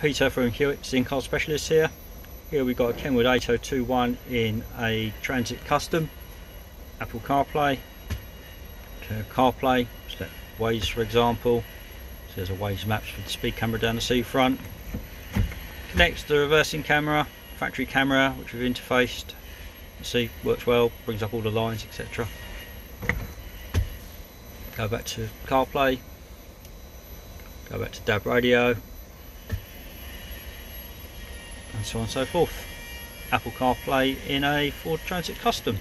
Peter from Hewitt, Zincar Specialist here. Here we've got a Kenwood 8021 in a Transit Custom, Apple CarPlay, select Waze for example. So there's a Waze maps for the speed camera down the seafront. Connects the reversing camera, factory camera, which we've interfaced. You see, works well, brings up all the lines, etc. Go back to CarPlay, go back to DAB radio, and so on and so forth. Apple CarPlay in a Ford Transit Custom.